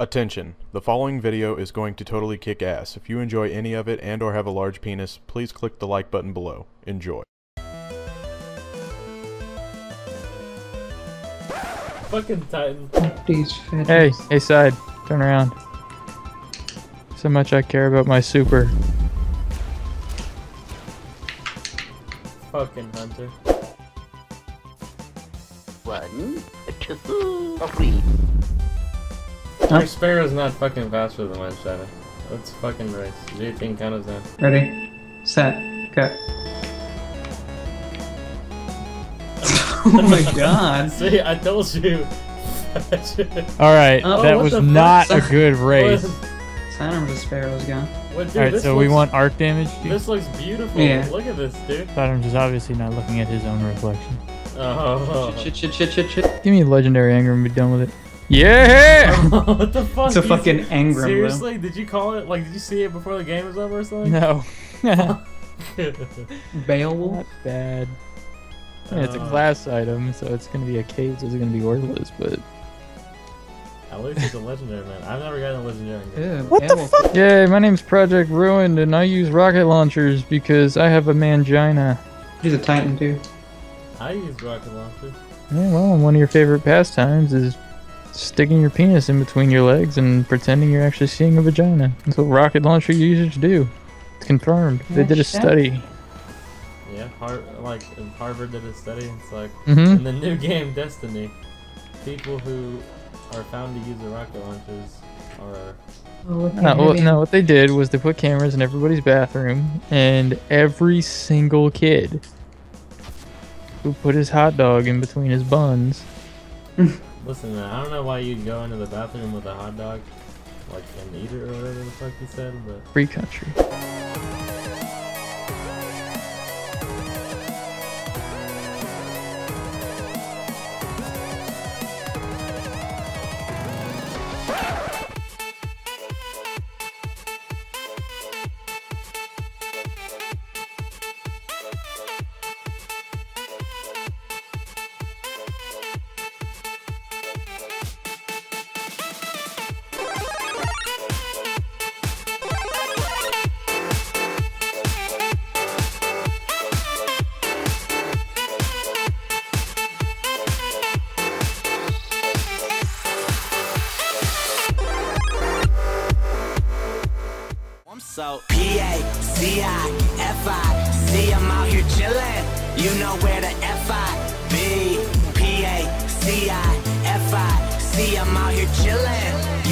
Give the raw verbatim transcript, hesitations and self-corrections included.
Attention, the following video is going to totally kick ass. If you enjoy any of it and or have a large penis, please click the like button below. Enjoy. Fucking Titan. Hey, hey side, turn around. So much I care about my super. Fucking Hunter. One, two, three. Your huh? Sparrow's not fucking faster than mine, Shadow. Let's fucking race. Do your thing count as that. Ready, set, go. Oh my god. See, I told you. Alright, uh, that oh, was not fuck? a good race. Sidearm of the Sparrow's gone. Alright, so looks, we want arc damage? Dude. This looks beautiful. Yeah. Look at this, dude. Sidearm's is obviously not looking at his own reflection. Oh. Shit, shit, shit, shit, shit. Give me a legendary anger and be done with it. Yeah! What the fuck? It's a fucking Engram. Seriously? Though. Did you call it? Like, did you see it before the game was over or something? No. Beowulf? Not bad. Uh, yeah, it's a class item, so it's gonna be a cave, so it's gonna be worthless, but. At least it's a legendary, man. I've never gotten a legendary. Yeah, what the fuck? Yay, my name's Project Ruined, and I use rocket launchers because I have a mangina. He's a Titan, too. I use rocket launchers. Yeah, well, one of your favorite pastimes is sticking your penis in between your legs and pretending you're actually seeing a vagina. That's what rocket launcher users do. It's confirmed. They did a study. Yeah, Har like Harvard did a study. It's like mm-hmm. in the new game Destiny, people who are found to use the rocket launchers are. Well, no, well, no, what they did was they put cameras in everybody's bathroom, and every single kid who put his hot dog in between his buns. Listen, man, I don't know why you'd go into the bathroom with a hot dog, like, and eat it or whatever the fuck you said, but... Free country. So P A C I F I C, I'm out here chillin', you know where the F I be. P A C I F I C, I'm out here chillin'.